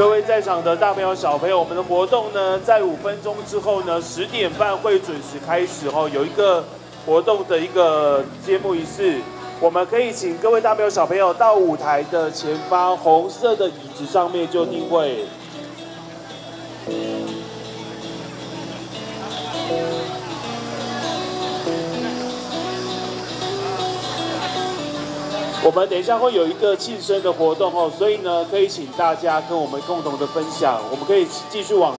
各位在场的大朋友、小朋友，我们的活动呢，在5分钟之后呢，10点半会准时开始哦。有一个活动的一个揭幕仪式，我们可以请各位大朋友、小朋友到舞台的前方红色的椅子上面就定位。 我们等一下会有一个庆生的活动哦，所以呢，可以请大家跟我们共同的分享，我们可以继续往。